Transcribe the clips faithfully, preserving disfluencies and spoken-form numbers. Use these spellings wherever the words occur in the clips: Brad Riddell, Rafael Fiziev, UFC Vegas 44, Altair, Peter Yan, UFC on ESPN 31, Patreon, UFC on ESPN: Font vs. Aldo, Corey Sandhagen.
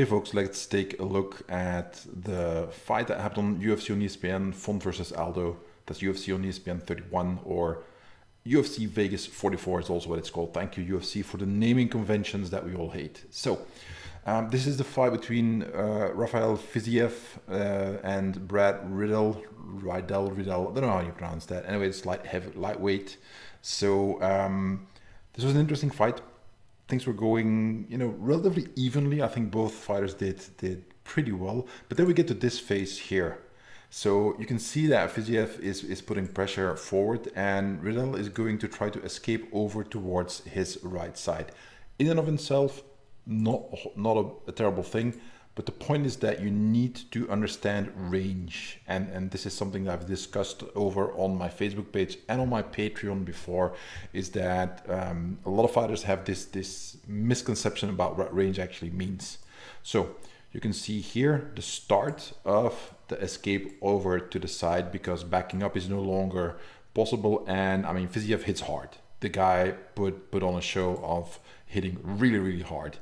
Hey folks, let's take a look at the fight that happened on U F C on E S P N, Font versus. Aldo. That's U F C on E S P N thirty-one, or U F C Vegas forty-four is also what it's called. Thank you, U F C, for the naming conventions that we all hate. So, um, this is the fight between uh, Rafael Fiziev uh, and Brad Riddell. Riddell, Riddell, I don't know how you pronounce that. Anyway, it's light, heavy, lightweight. So, um, this was an interesting fight. Things were going, you know, relatively evenly. I think both fighters did did pretty well. But then we get to this phase here. So you can see that Fiziev is, is putting pressure forward, and Riddell is going to try to escape over towards his right side. In and of himself, not, not a, a terrible thing. But the point is that you need to understand range. And, and this is something that I've discussed over on my Facebook page and on my Patreon before, is that um, a lot of fighters have this, this misconception about what range actually means. So you can see here the start of the escape over to the side, because backing up is no longer possible. And I mean, Fiziev hits hard. The guy put, put on a show of hitting really, really hard.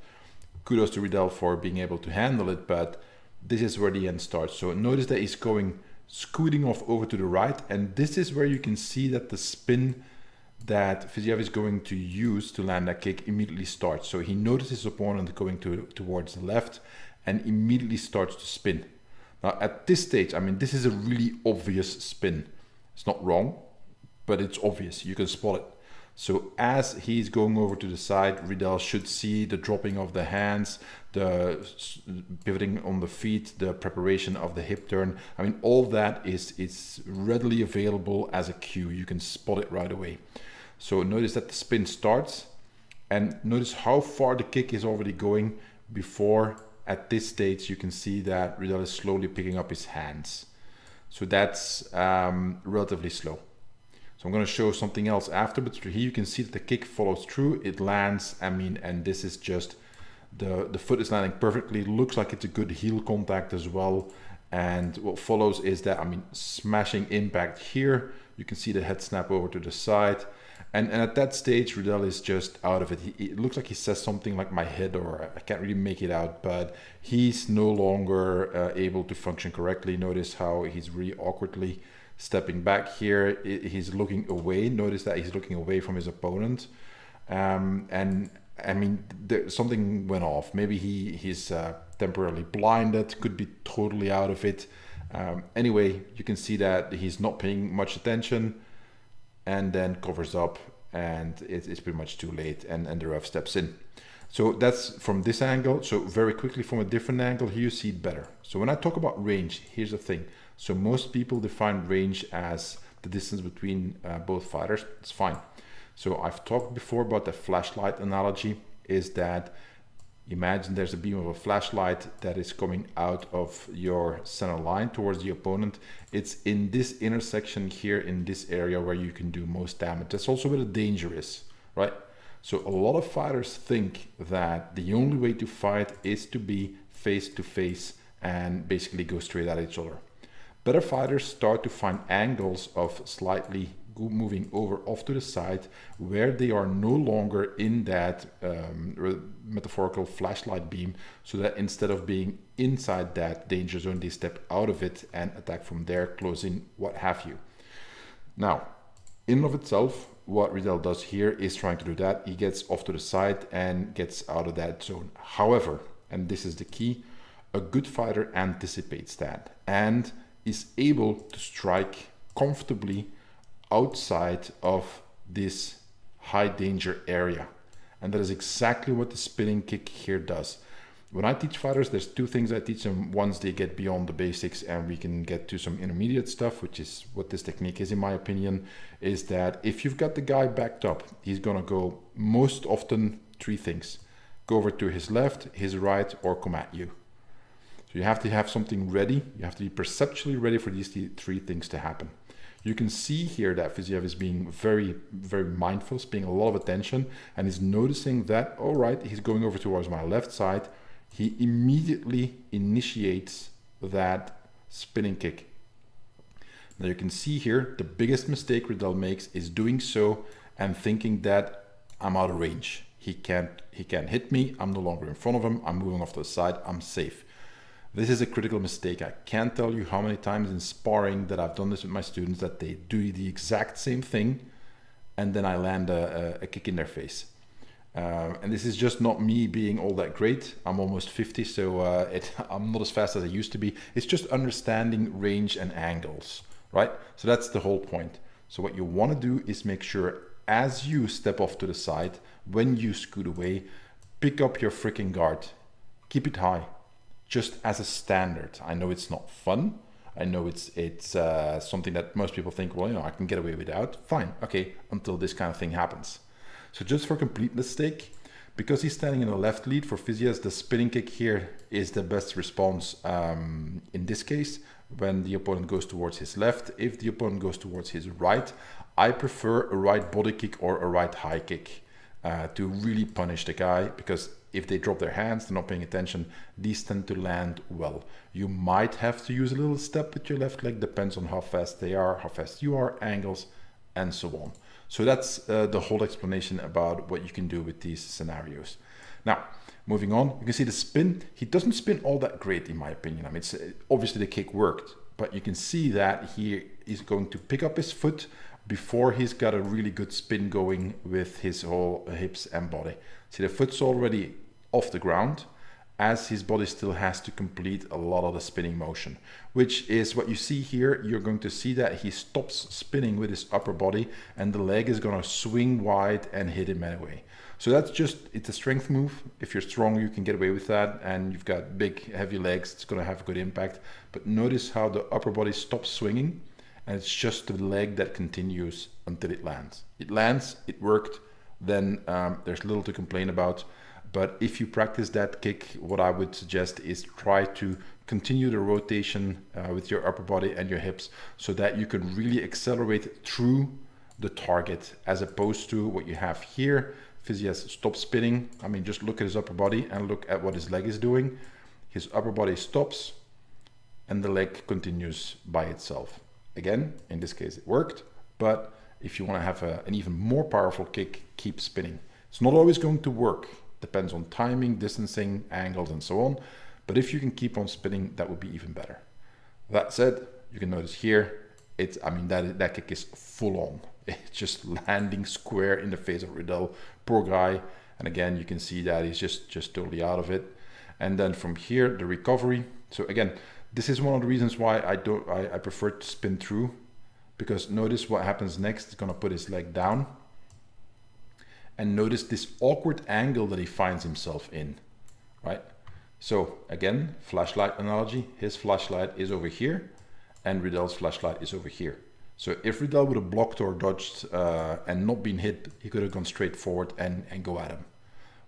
Kudos to Riddell for being able to handle it, but this is where the end starts. So notice that he's going, scooting off over to the right, and this is where you can see that the spin that Fiziev is going to use to land that kick immediately starts. So he notices his opponent going to, towards the left and immediately starts to spin. Now at this stage, I mean, this is a really obvious spin. It's not wrong, but it's obvious. You can spot it. So as he's going over to the side, Riddell should see the dropping of the hands, the pivoting on the feet, the preparation of the hip turn. I mean, all that is, is readily available as a cue. You can spot it right away. So notice that the spin starts, and notice how far the kick is already going before, at this stage, you can see that Riddell is slowly picking up his hands. So that's um, relatively slow. So I'm going to show something else after, but here you can see that the kick follows through, it lands, I mean, and this is just, the, the foot is landing perfectly, looks like it's a good heel contact as well, and what follows is that, I mean, smashing impact here, you can see the head snap over to the side, and, and at that stage, Riddell is just out of it. He, it looks like he says something like my head, or I can't really make it out, but he's no longer uh, able to function correctly. Notice how he's really awkwardly stepping back here, he's looking away. Notice that he's looking away from his opponent. Um, and I mean, there, something went off. Maybe he, he's uh, temporarily blinded, could be totally out of it. Um, anyway, you can see that he's not paying much attention, and then covers up, and it, it's pretty much too late, and, and the ref steps in. So that's from this angle. So very quickly from a different angle, here you see it better. So when I talk about range, here's the thing. So most people define range as the distance between uh, both fighters. It's fine. So I've talked before about the flashlight analogy, is that imagine there's a beam of a flashlight that is coming out of your center line towards the opponent. It's in this intersection here, in this area, where you can do most damage. That's also where the danger is, right? So a lot of fighters think that the only way to fight is to be face to face and basically go straight at each other. Better fighters start to find angles of slightly moving over off to the side, where they are no longer in that um, metaphorical flashlight beam, so that instead of being inside that danger zone, they step out of it and attack from there, closing, what have you. Now, in and of itself, what Riddell does here is trying to do that. He gets off to the side and gets out of that zone. However, and this is the key, a good fighter anticipates that and is able to strike comfortably outside of this high danger area. And that is exactly what the spinning kick here does. When I teach fighters, there's two things I teach them once they get beyond the basics and we can get to some intermediate stuff, which is what this technique is in my opinion, is that if you've got the guy backed up, he's gonna go most often three things. Go over to his left, his right, or come at you. So you have to have something ready. You have to be perceptually ready for these three things to happen. You can see here that Fiziev is being very, very mindful, is paying a lot of attention, and is noticing that, all right, he's going over towards my left side. He immediately initiates that spinning kick. Now you can see here, the biggest mistake Riddell makes is doing so and thinking that I'm out of range. He can't, he can't hit me. I'm no longer in front of him. I'm moving off to the side. I'm safe. This is a critical mistake. I can't tell you how many times in sparring that I've done this with my students, that they do the exact same thing and then I land a, a, a kick in their face. Uh, and this is just not me being all that great. I'm almost fifty, so uh, it, I'm not as fast as I used to be. It's just understanding range and angles, right? So that's the whole point. So what you want to do is make sure as you step off to the side, when you scoot away, pick up your freaking guard. Keep it high. Just as a standard. I know it's not fun. I know it's it's uh, something that most people think, well, you know, I can get away without. Fine, okay, until this kind of thing happens. So just for completeness sake, because he's standing in a left lead for Fiziev, the spinning kick here is the best response um, in this case, when the opponent goes towards his left. If the opponent goes towards his right, I prefer a right body kick or a right high kick uh, to really punish the guy, because if they drop their hands, they're not paying attention, these tend to land well. You might have to use a little step with your left leg, depends on how fast they are, how fast you are, angles, and so on. So that's uh, the whole explanation about what you can do with these scenarios. Now, moving on, you can see the spin. He doesn't spin all that great in my opinion. I mean, it's, obviously the kick worked, but you can see that he is going to pick up his foot before he's got a really good spin going with his whole hips and body. See, the foot's already off the ground, as his body still has to complete a lot of the spinning motion, which is what you see here. You're going to see that he stops spinning with his upper body and the leg is going to swing wide and hit him anyway. So that's just, it's a strength move. If you're strong, you can get away with that, and you've got big, heavy legs, it's going to have a good impact. But notice how the upper body stops swinging, and it's just the leg that continues until it lands. It lands, it worked, then um, there's little to complain about. But if you practice that kick, what I would suggest is try to continue the rotation uh, with your upper body and your hips, so that you can really accelerate through the target, as opposed to what you have here. Fiziev stops spinning. I mean, just look at his upper body and look at what his leg is doing. His upper body stops and the leg continues by itself. Again, in this case, it worked. But if you want to have a, an even more powerful kick, keep spinning. It's not always going to work. Depends on timing, distancing, angles, and so on. But if you can keep on spinning, that would be even better. That said, you can notice here, it's, I mean, that, that kick is full on. It's just landing square in the face of Riddell, poor guy. And again, you can see that he's just, just totally out of it. And then from here, the recovery. So again, this is one of the reasons why I, don't, I, I prefer to spin through, because notice what happens next. He's gonna put his leg down. And notice this awkward angle that he finds himself in, right? So again, flashlight analogy, his flashlight is over here and Riddell's flashlight is over here. So if Riddell would have blocked or dodged uh, and not been hit, he could have gone straight forward and, and go at him.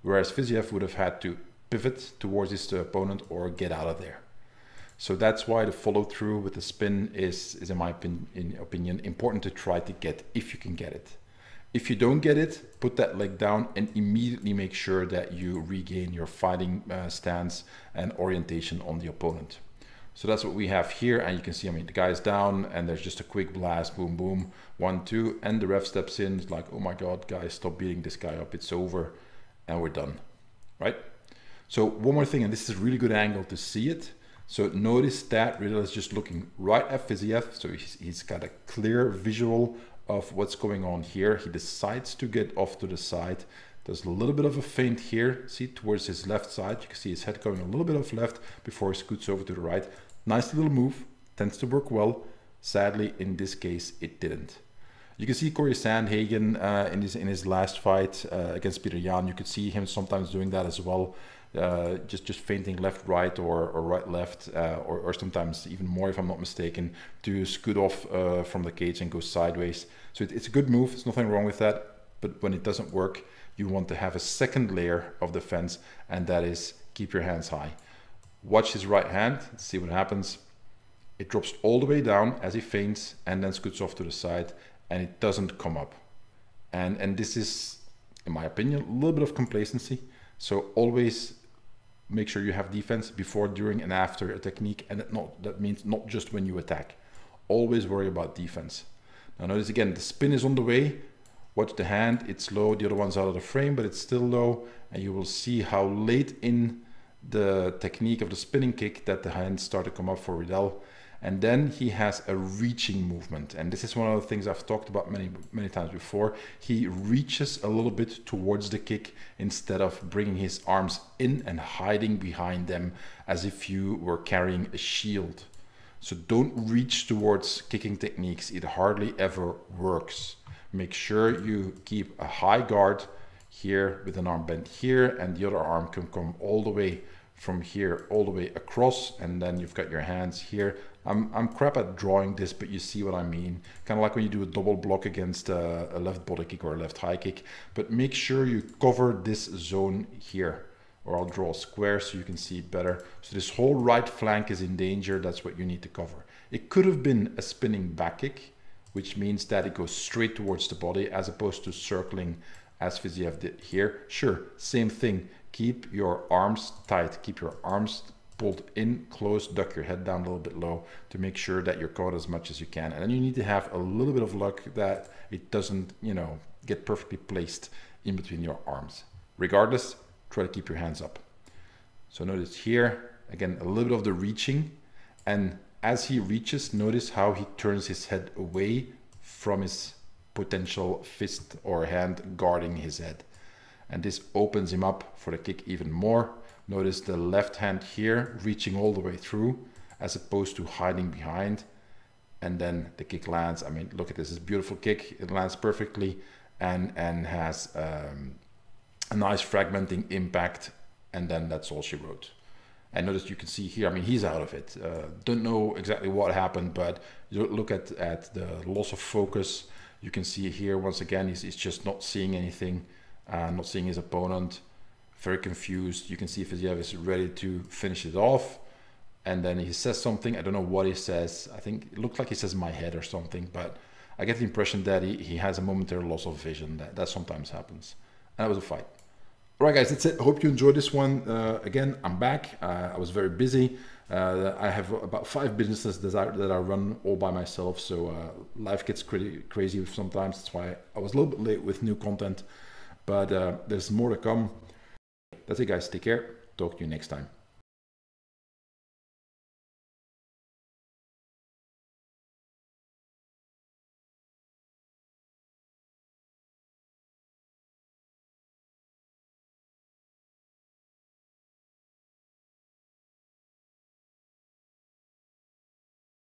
Whereas Fiziev would have had to pivot towards his opponent or get out of there. So that's why the follow through with the spin is, is in my opin- in opinion, important to try to get if you can get it. If you don't get it, put that leg down and immediately make sure that you regain your fighting uh, stance and orientation on the opponent. So that's what we have here. And you can see, I mean, the guy's down and there's just a quick blast, boom, boom, one, two. And the ref steps in. It's like, oh my God, guys, stop beating this guy up. It's over and we're done, right? So one more thing, and this is a really good angle to see it. So notice that Riddell is just looking right at Fiziev. So he's, he's got a clear visual of what's going on here. He decides to get off to the side. There's a little bit of a feint here, see, towards his left side. You can see his head going a little bit off left before he scoots over to the right. Nice little move, tends to work well. Sadly, in this case, it didn't. You can see Corey Sandhagen uh, in, his, in his last fight uh, against Peter Yan. You could see him sometimes doing that as well. Uh, just, just feinting left, right, or, or right, left, uh, or, or sometimes even more, if I'm not mistaken, to scoot off uh, from the cage and go sideways. So it, it's a good move. There's nothing wrong with that. But when it doesn't work, you want to have a second layer of defense, and that is keep your hands high. Watch his right hand. Let's see what happens. It drops all the way down as he feints and then scoots off to the side, and it doesn't come up. And, and this is, in my opinion, a little bit of complacency. So always make sure you have defense before, during, and after a technique, and that, not, that means not just when you attack. Always worry about defense. Now notice again, the spin is on the way. watch the hand, it's low, the other one's out of the frame, but it's still low, and you will see how late in the technique of the spinning kick that the hands start to come up for Riddell. And then he has a reaching movement, and this is one of the things I've talked about many many times before. He reaches a little bit towards the kick instead of bringing his arms in and hiding behind them as if you were carrying a shield. So don't reach towards kicking techniques. It hardly ever works. Make sure you keep a high guard here with an arm bent here, and the other arm can come all the way from here all the way across, and then you've got your hands here. I'm, I'm crap at drawing this, but you see what I mean. Kind of like when you do a double block against a, a left body kick or a left high kick. But make sure you cover this zone here, or I'll draw a square so you can see it better. So this whole right flank is in danger. That's what you need to cover. It could have been a spinning back kick, which means that it goes straight towards the body as opposed to circling as Fiziev did here. Sure, same thing. Keep your arms tight. Keep your arms pulled in close, duck your head down a little bit low to make sure that you're caught as much as you can. And then you need to have a little bit of luck that it doesn't, you know, get perfectly placed in between your arms. Regardless, try to keep your hands up. So notice here, again, a little bit of the reaching. And as he reaches, notice how he turns his head away from his potential fist or hand guarding his head. And this opens him up for the kick even more. Notice the left hand here reaching all the way through as opposed to hiding behind. And then the kick lands. I mean, look at this. It's a beautiful kick. It lands perfectly and, and has um, a nice fragmenting impact. And then that's all she wrote. And notice you can see here, I mean, he's out of it. Uh, don't know exactly what happened, but look at, at the loss of focus. You can see here, once again, he's, he's just not seeing anything, uh, not seeing his opponent. Very confused. You can see Fiziev is ready to finish it off, and then he says something. I don't know what he says. I think it looks like he says my head or something, but I get the impression that he, he has a momentary loss of vision. That, that sometimes happens. And that was a fight. All right, guys, that's it. I hope you enjoyed this one. Uh, again, I'm back. Uh, I was very busy. Uh, I have about five businesses that I, that I run all by myself, so uh, life gets crazy, crazy sometimes. That's why I was a little bit late with new content, but uh, there's more to come. That's it, guys. Take care. Talk to you next time.